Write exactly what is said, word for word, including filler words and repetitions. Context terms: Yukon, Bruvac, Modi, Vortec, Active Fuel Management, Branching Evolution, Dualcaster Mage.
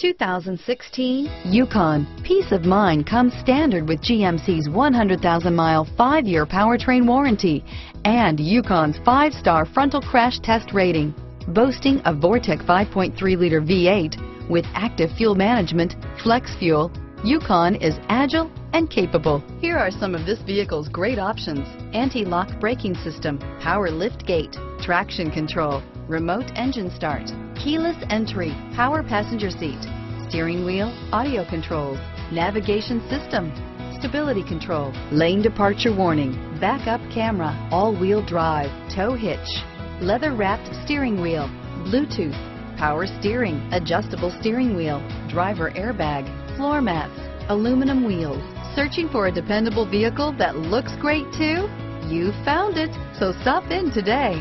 two thousand sixteen Yukon. Peace of mind comes standard with G M C's one hundred thousand mile five year powertrain warranty and Yukon's five star frontal crash test rating. Boasting a Vortec five point three liter V eight with active fuel management, flex fuel, Yukon is agile and capable. Here are some of this vehicle's great options: anti-lock braking system, power lift gate, traction control, remote engine start, keyless entry, power passenger seat, steering wheel audio controls, navigation system, stability control, lane departure warning, backup camera, all-wheel drive, tow hitch, leather-wrapped steering wheel, Bluetooth, power steering, adjustable steering wheel, driver airbag, floor mats, aluminum wheels. Searching for a dependable vehicle that looks great too? You found it, so stop in today.